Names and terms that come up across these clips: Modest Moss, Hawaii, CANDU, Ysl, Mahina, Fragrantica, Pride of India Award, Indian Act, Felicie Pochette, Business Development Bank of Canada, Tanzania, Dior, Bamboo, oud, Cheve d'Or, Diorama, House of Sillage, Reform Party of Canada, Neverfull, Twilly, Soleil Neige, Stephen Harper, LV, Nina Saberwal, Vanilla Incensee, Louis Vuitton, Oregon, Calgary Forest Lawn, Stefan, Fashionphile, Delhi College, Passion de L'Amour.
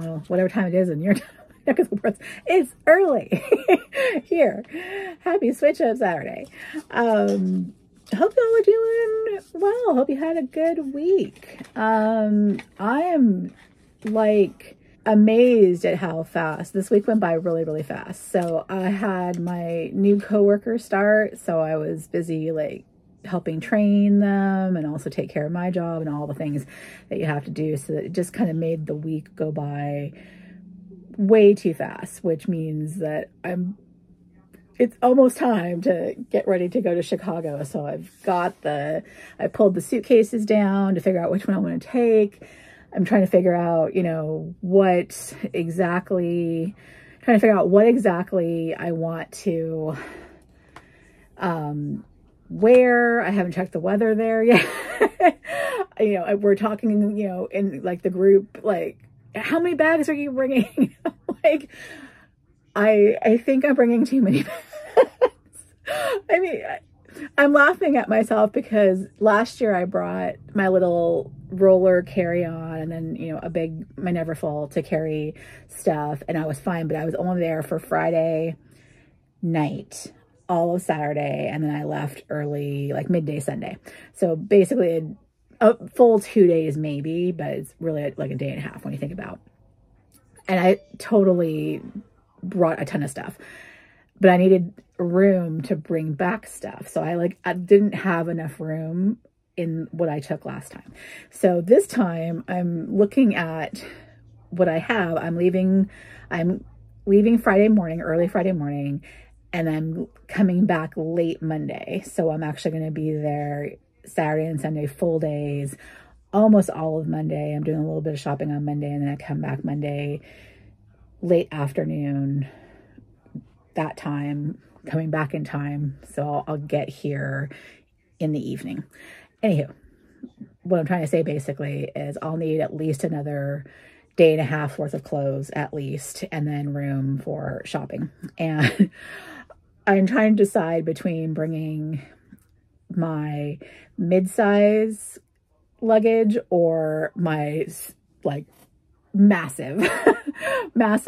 well, whatever time it is in your time. It's early here. Happy Switch Up Saturday. Hope y'all are doing well. Hope you had a good week. I am like amazed at how fast this week went by, really fast. So I had my new coworker start, so I was busy like helping train them and also take care of my job and all the things that you have to do. So that it just kind of made the week go by way too fast, which means that it's almost time to get ready to go to Chicago. So I've got I pulled the suitcases down to figure out which one I want to take. I'm trying to figure out, you know, what exactly I want to wear. I haven't checked the weather there yet. You know, we're talking, you know, in like the group, like, how many bags are you bringing? Like, I think I'm bringing too many bags. I mean, I'm laughing at myself because last year I brought my little roller carry-on and then, you know, my Neverfull to carry stuff, and I was fine, but I was only there for Friday night, all of Saturday, and then I left early, like midday Sunday. So basically a full 2 days maybe, but it's really like a day and a half when you think about. And I totally brought a ton of stuff, but I needed room to bring back stuff. So I didn't have enough room in what I took last time. So this time I'm looking at what I have. I'm leaving Friday morning, early Friday morning, and I'm coming back late Monday. So I'm actually going to be there Saturday and Sunday, full days, almost all of Monday. I'm doing a little bit of shopping on Monday, and then I come back Monday late afternoon, that time, coming back in time. So I'll get here in the evening. Anywho, what I'm trying to say basically is I'll need at least another day and a half worth of clothes at least, and then room for shopping. And I'm trying to decide between bringing my mid-size luggage or my like massive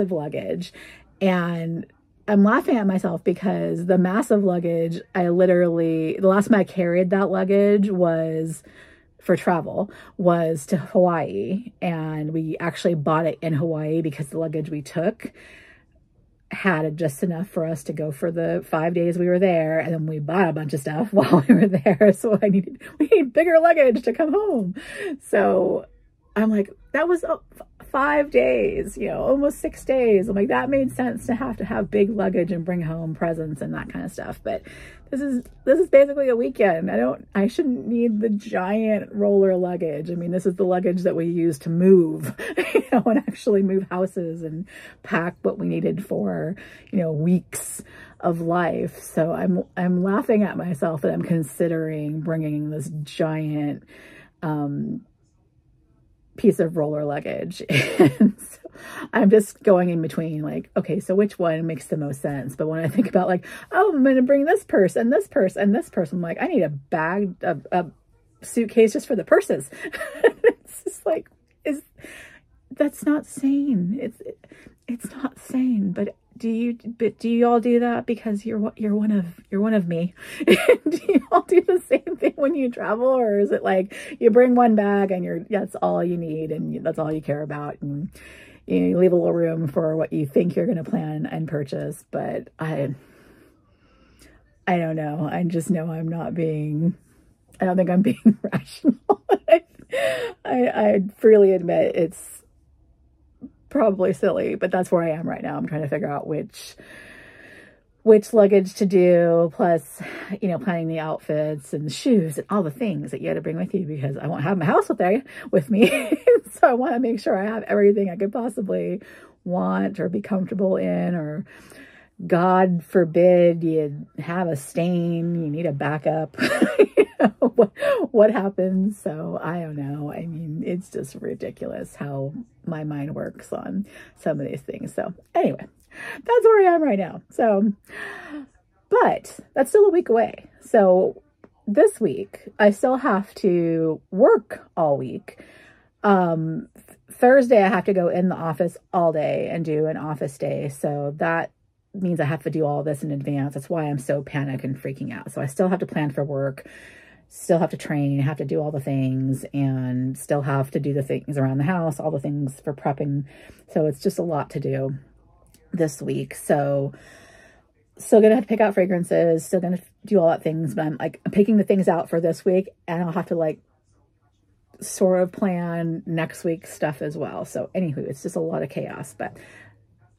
luggage. And I'm laughing at myself because the massive luggage, the last time I carried that luggage was for travel, was to Hawaii, and we actually bought it in Hawaii because the luggage we took had just enough for us to go for the 5 days we were there, and then we bought a bunch of stuff while we were there. So we need bigger luggage to come home. So I'm like, that was 5 days, you know, almost 6 days. I'm like, that made sense to have big luggage and bring home presents and that kind of stuff. But this is basically a weekend. I shouldn't need the giant roller luggage. I mean, this is the luggage that we use to move, you know, and actually move houses and pack what we needed for, you know, weeks of life. So I'm laughing at myself that I'm considering bringing this giant, piece of roller luggage. And so I'm just going in between, like, okay, so which one makes the most sense? But when I think about like, oh, I'm going to bring this purse and this purse and this purse, I'm like, I need a suitcase just for the purses. It's just like, that's not sane. It's not sane. But do you all do that? Because you're one of me. Do you all do the same thing when you travel, or is it like you bring one bag and that's all you need and that's all you care about, and you leave a little room for what you think you're going to plan and purchase? But I don't know. I just know I'm not being. I don't think I'm being rational. I freely admit it's probably silly, but that's where I am right now. I'm trying to figure out which luggage to do, plus, you know, planning the outfits and the shoes and all the things that you had to bring with you, because I won't have my house with me. So I want to make sure I have everything I could possibly want or be comfortable in, or God forbid you have a stain, you need a backup. You know, what happens? So I don't know. I mean, it's just ridiculous how my mind works on some of these things. So anyway, that's where I am right now. So, but that's still a week away. So this week I still have to work all week. Thursday I have to go in the office all day and do an office day. So that means I have to do all this in advance. That's why I'm so panicked and freaking out. So I still have to plan for work, still have to train, have to do all the things, and still have to do the things around the house, all the things for prepping. So it's just a lot to do this week. So still going to have to pick out fragrances, still going to do all that things, but I'm like picking the things out for this week, and I'll have to like sort of plan next week's stuff as well. So anywho, it's just a lot of chaos. But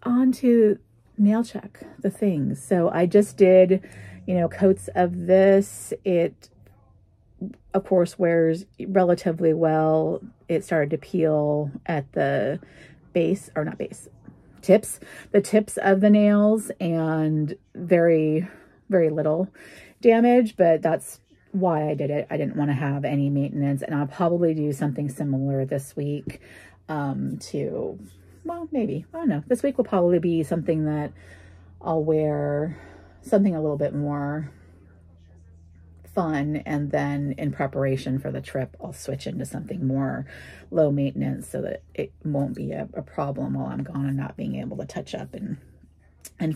on to nail check, the things. So I just did, you know, coats of this. It of course wears relatively well. It started to peel at the base, or not base, tips, the tips of the nails, and very, very little damage, but that's why I did it. I didn't want to have any maintenance, and I'll probably do something similar this week to, well, maybe, I don't know. This week will probably be something that I'll wear something a little bit more fun, and then in preparation for the trip, I'll switch into something more low maintenance so that it won't be a problem while I'm gone and not being able to touch up and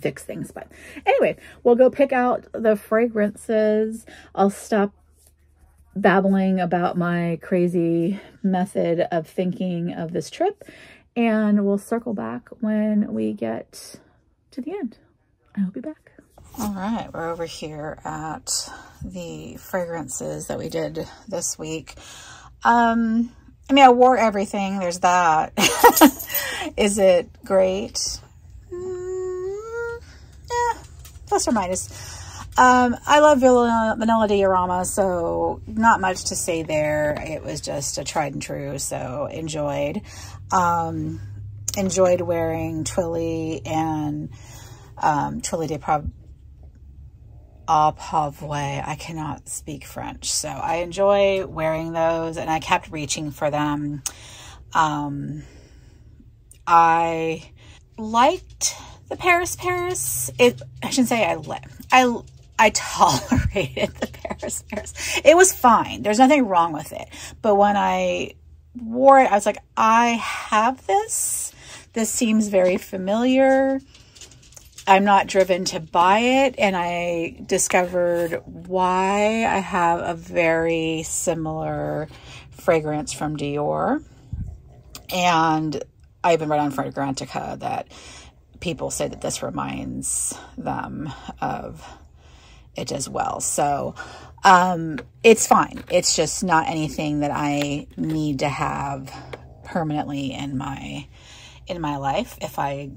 fix things. But anyway, we'll go pick out the fragrances. I'll stop babbling about my crazy method of thinking of this trip, and we'll circle back when we get to the end. I will be back. All right, we're over here at the fragrances that we did this week. I mean, I wore everything. There's that. Is it great? Yeah, plus or minus. I love Vanilla Diorama, so not much to say there. It was just a tried and true, so enjoyed. Enjoyed wearing Twilly and Twilly de Pavouille. I cannot speak French, so I enjoy wearing those, and I kept reaching for them. I liked the Paris Paris. I shouldn't say I tolerated the Paris Paris. It was fine. There's nothing wrong with it. But when I wore it, I was like, I have this. This seems very familiar. I'm not driven to buy it, and I discovered why. I have a very similar fragrance from Dior, and I even read on Fragrantica that people say that this reminds them of it as well. So it's fine. It's just not anything that I need to have permanently in my life. If I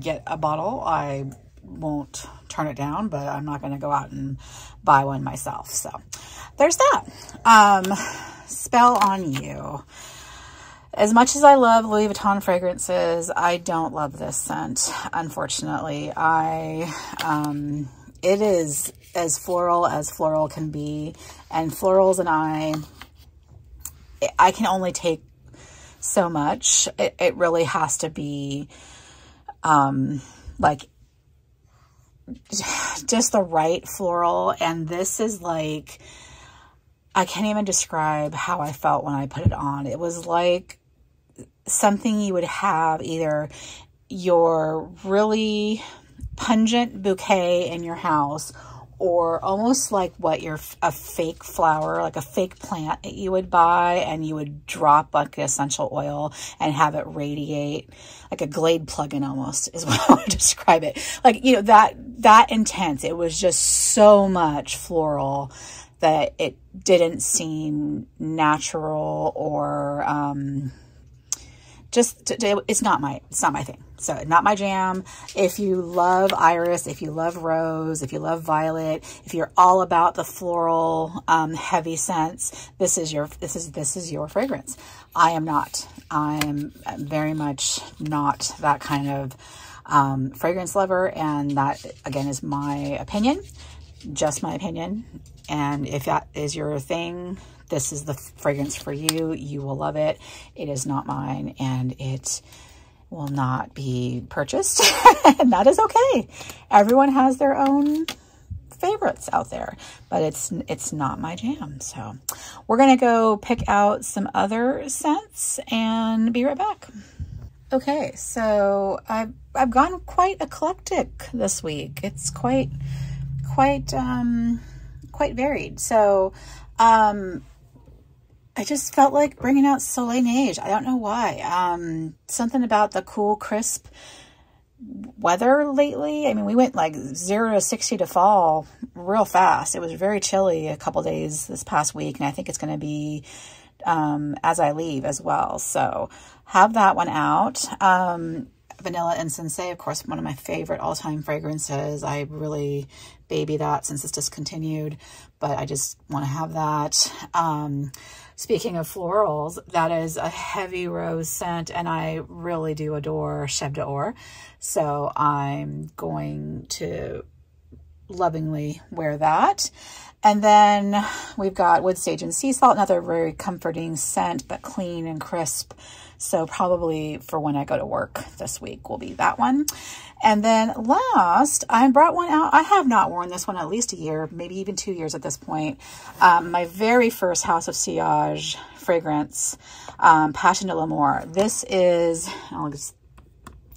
get a bottle, I won't turn it down, but I'm not going to go out and buy one myself. So there's that. Spell on You. As much as I love Louis Vuitton fragrances, I don't love this scent, unfortunately. It is as floral can be, and florals and I can only take so much. It really has to be like just the right floral. And this is like, I can't even describe how I felt when I put it on. It was like something you would have either your really pungent bouquet in your house, or almost like what a fake flower, like a fake plant that you would buy, and you would drop like essential oil and have it radiate, like a Glade plug-in almost is what I would describe it. Like, you know, that intense. It was just so much floral that it didn't seem natural, or it's not my thing. So not my jam. If you love iris, if you love rose, if you love violet, if you're all about the floral, heavy scents, this is your fragrance. I am not. I am very much not that kind of, fragrance lover. And that again is my opinion, just my opinion. And if that is your thing, this is the fragrance for you. You will love it. It is not mine, and it will not be purchased. And that is okay. Everyone has their own favorites out there, but it's not my jam. So we're going to go pick out some other scents and be right back. Okay, so I've gone quite eclectic this week. It's quite varied. So I just felt like bringing out Soleil Neige. I don't know why. Something about the cool, crisp weather lately. I mean, we went like 0 to 60 to fall real fast. It was very chilly a couple days this past week, and I think it's going to be as I leave as well. So have that one out. Vanilla Incensee, of course, one of my favorite all-time fragrances. I really baby that since it's discontinued, but I just want to have that. Speaking of florals, that is a heavy rose scent, and I really do adore Cheve d'Or. So I'm going to lovingly wear that. And then we've got Wood Sage and Sea Salt, another very comforting scent, but clean and crisp. So probably for when I go to work this week will be that one. And then last, I brought one out. I have not worn this one at least a year, maybe even 2 years at this point. My very first House of Sillage fragrance, Passion de L'Amour. This is, I'll just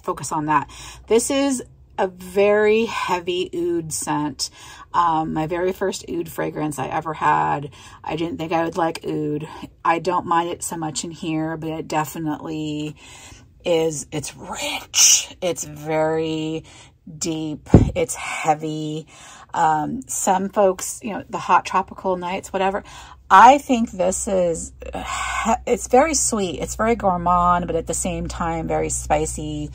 focus on that. This is a very heavy oud scent. My very first oud fragrance I ever had. I didn't think I would like oud. I don't mind it so much in here, but it definitely is. It's rich. It's very deep. It's heavy. Some folks, you know, the hot tropical nights, whatever. I think this is, it's very sweet. It's very gourmand, but at the same time, very spicy.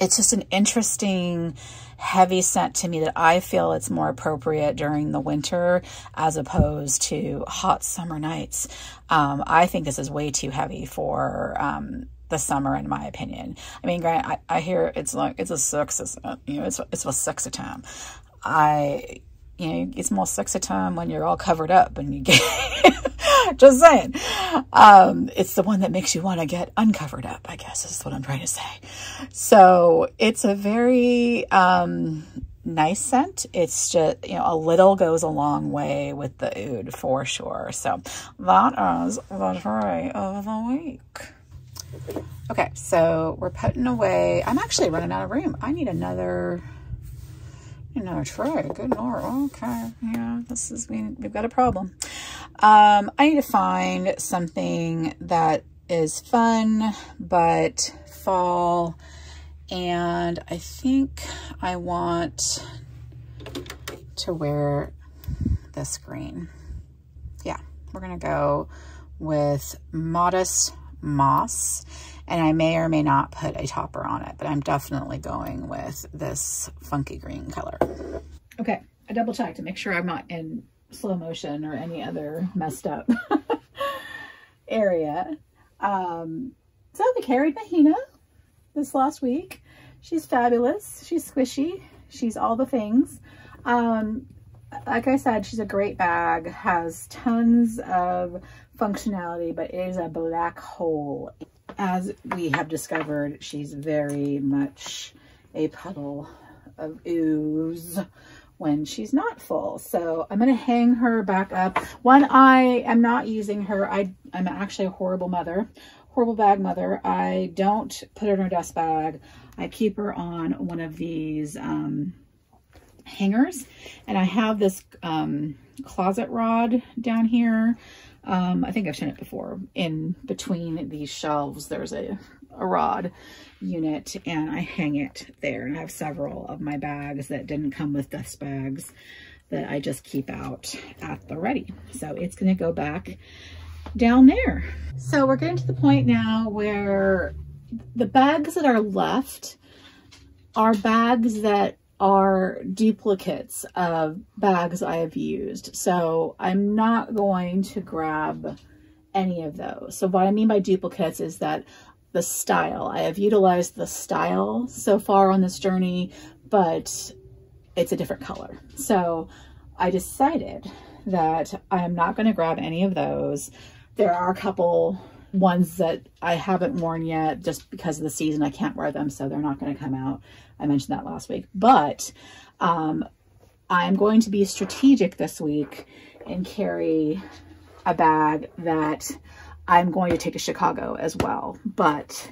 It's just an interesting, heavy scent to me that I feel it's more appropriate during the winter as opposed to hot summer nights. I think this is way too heavy for the summer, in my opinion. I mean, Grant, I hear it's like, it's a sexy, you know, it's a sexy time. You know, it's more sexy time when you're all covered up and you get, just saying. It's the one that makes you want to get uncovered up, I guess is what I'm trying to say. So it's a very nice scent. It's just, you know, a little goes a long way with the oud for sure. So that is the tray of the week. Okay, so we're putting away. I'm actually running out of room. I need another... You know, try. Good Lord. Okay. Yeah, this is, we've got a problem. I need to find something that is fun, but fall. And I think I want to wear this green. Yeah, we're going to go with Modest Moss. And I may or may not put a topper on it, but I'm definitely going with this funky green color. Okay, I double checked to make sure I'm not in slow motion or any other messed up area. So we carried Mahina this last week. She's fabulous. She's squishy. She's all the things. Like I said, she's a great bag, has tons of functionality, but it is a black hole. As we have discovered, she's very much a puddle of ooze when she's not full. So I'm going to hang her back up. When I am not using her, I'm actually a horrible mother, horrible bag mother. I don't put her in her dust bag. I keep her on one of these hangers. And I have this closet rod down here. I think I've shown it before. In between these shelves, there's a rod unit, and I hang it there. And I have several of my bags that didn't come with dust bags that I just keep out at the ready. So it's going to go back down there. So we're getting to the point now where the bags that are left are bags that are duplicates of bags I have used. So I'm not going to grab any of those. So what I mean by duplicates is that the style, I have utilized the style so far on this journey, but it's a different color. So I decided that I am not going to grab any of those. There are a couple ones that I haven't worn yet, just because of the season I can't wear them, so they're not going to come out. I mentioned that last week, but I'm going to be strategic this week and carry a bag that I'm going to take to Chicago as well, but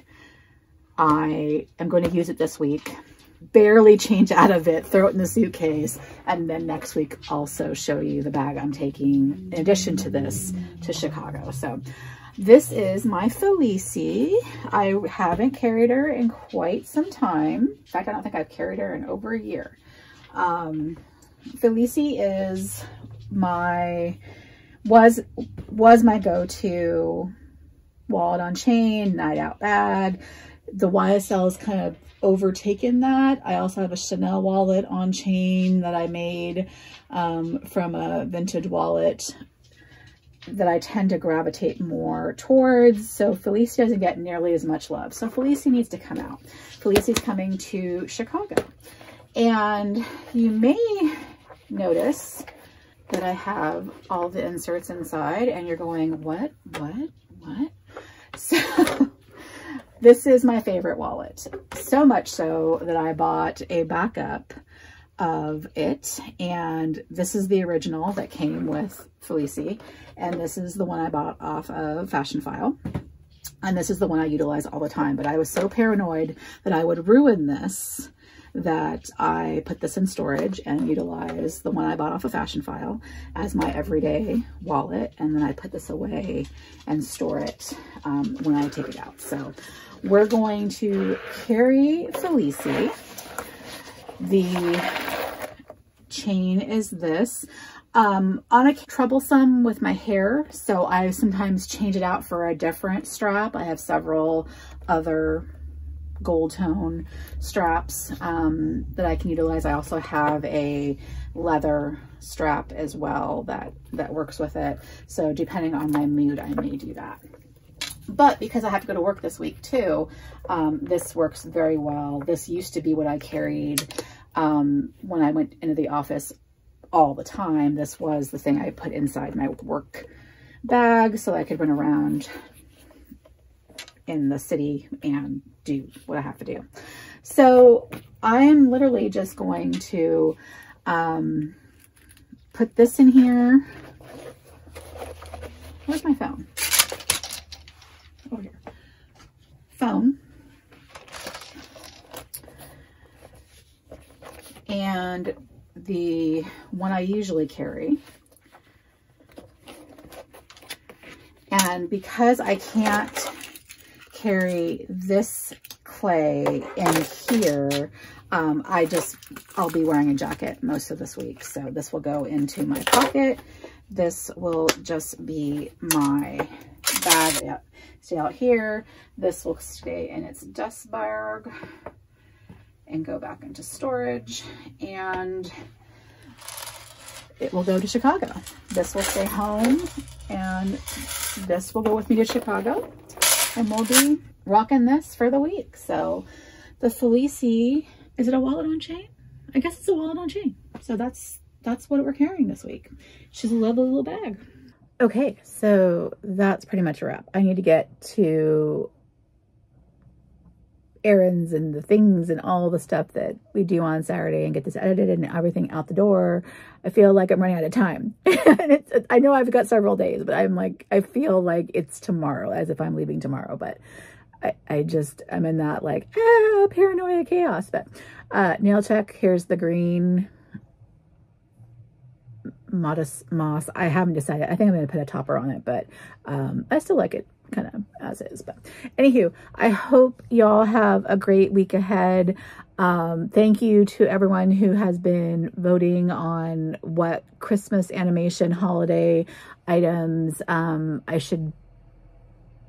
I am going to use it this week, barely change out of it, throw it in the suitcase, and then next week also show you the bag I'm taking in addition to this to Chicago. So this is my Felicie. I haven't carried her in quite some time. In fact, I don't think I've carried her in over a year. Felicie is my was my go-to wallet on chain, night out bag. The YSL has kind of overtaken that. I also have a Chanel wallet on chain that I made from a vintage wallet that I tend to gravitate more towards. So Felicie doesn't get nearly as much love. So Felicie needs to come out. Felicie's coming to Chicago. And you may notice that I have all the inserts inside and you're going, what? So this is my favorite wallet. So much so that I bought a backup of it. And this is the original that came with Felicie. And this is the one I bought off of Fashionphile. And this is the one I utilize all the time. But I was so paranoid that I would ruin this that I put this in storage and utilize the one I bought off of Fashionphile as my everyday wallet. And then I put this away and store it when I take it out. So we're going to carry Felicie. The chain is this. I'm troublesome with my hair, so I sometimes change it out for a different strap. I have several other gold tone straps that I can utilize. I also have a leather strap as well that works with it. So depending on my mood, I may do that. But because I have to go to work this week too, this works very well. This used to be what I carried when I went into the office all the time. This was the thing I put inside my work bag so I could run around in the city and do what I have to do. So I'm literally just going to put this in here. Where's my phone? Over here. Phone. And the one I usually carry. And because I can't carry this clay in here, I'll be wearing a jacket most of this week. So this will go into my pocket. This will just be my bag. Stay out here. This will stay in its dust bag and go back into storage, and it will go to Chicago. This will stay home, and this will go with me to Chicago, and we'll be rocking this for the week. So the Felicie, is it a wallet on chain? I guess it's a wallet on chain. So that's what we're carrying this week. She's a lovely little bag. Okay, so that's pretty much a wrap. I need to get to errands and the things and all the stuff that we do on Saturday and get this edited and everything out the door. I feel like I'm running out of time. And I know I've got several days, but I'm like, I feel like it's tomorrow, as if I'm leaving tomorrow, but I'm in that like, paranoia chaos. But nail check, here's the green Modest Moss. I haven't decided. I think I'm going to put a topper on it, but I still like it kind of as is. But anywho, I hope y'all have a great week ahead. Thank you to everyone who has been voting on what Christmas animation holiday items I should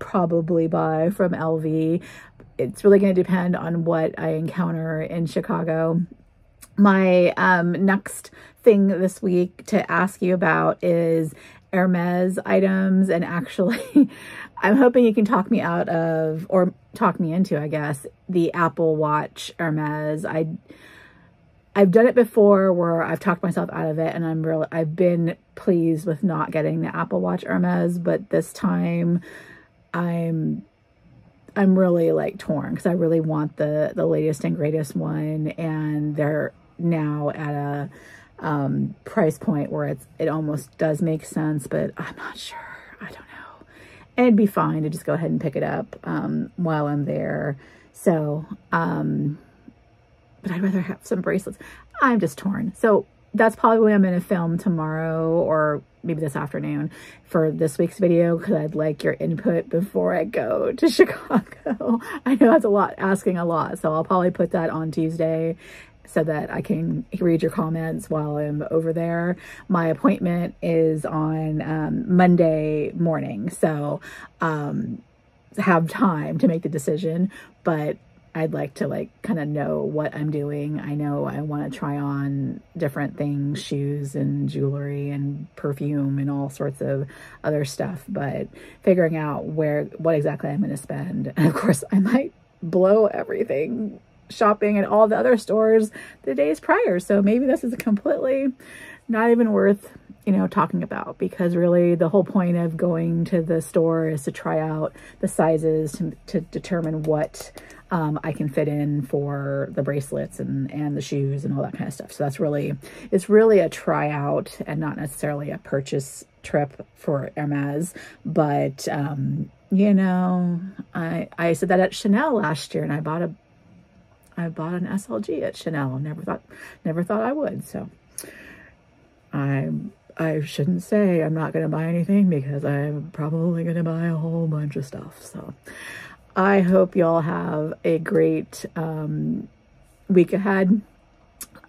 probably buy from LV. It's really going to depend on what I encounter in Chicago. My next thing this week to ask you about is Hermes items, and actually I'm hoping you can talk me out of, or talk me into, I guess, the Apple Watch Hermes. I've done it before where I've talked myself out of it, and I've been pleased with not getting the Apple Watch Hermes, but this time I'm really like torn because I really want the latest and greatest one, and they're now at a price point where it almost does make sense, but I'm not sure. I don't know. And it'd be fine to just go ahead and pick it up while I'm there. So, but I'd rather have some bracelets. I'm just torn. So that's probably what I'm going to film tomorrow, or maybe this afternoon, for this week's video, because I'd like your input before I go to Chicago. I know that's a lot, asking a lot. So I'll probably put that on Tuesday so that I can read your comments while I'm over there. My appointment is on Monday morning. So have time to make the decision, but I'd like to kind of know what I'm doing. I know I want to try on different things, shoes and jewelry and perfume and all sorts of other stuff, but figuring out what exactly I'm going to spend. And of course I might blow everything shopping at all the other stores the days prior. So maybe this is completely not even worth, you know, talking about, because really the whole point of going to the store is to try out the sizes to determine what I can fit in for the bracelets and the shoes and all that kind of stuff. So that's really, it's really a tryout and not necessarily a purchase trip for Hermes. But, you know, I said that at Chanel last year, and I bought an SLG at Chanel. Never thought I would. So I shouldn't say I'm not going to buy anything, because I'm probably going to buy a whole bunch of stuff. So I hope y'all have a great week ahead.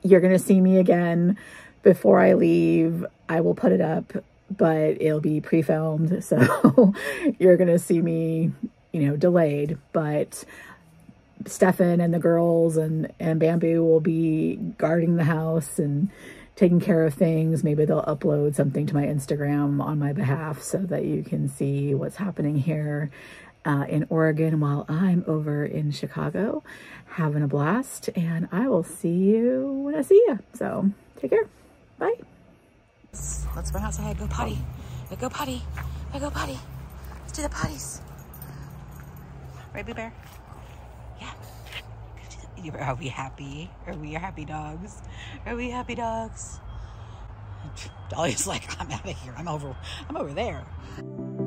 You're going to see me again before I leave. I will put it up, but it'll be pre-filmed. So you're going to see me, you know, delayed, but Stefan and the girls and Bamboo will be guarding the house and taking care of things. Maybe they'll upload something to my Instagram on my behalf so that you can see what's happening here in Oregon while I'm over in Chicago having a blast. And I will see you when I see you. So take care. Bye. Let's run outside. Go potty. I go potty. I go potty. Let's do the potties. Right, Boo Bear? Yeah. Are we happy? Are we happy dogs? Are we happy dogs? Dolly's like, I'm out of here. I'm over there.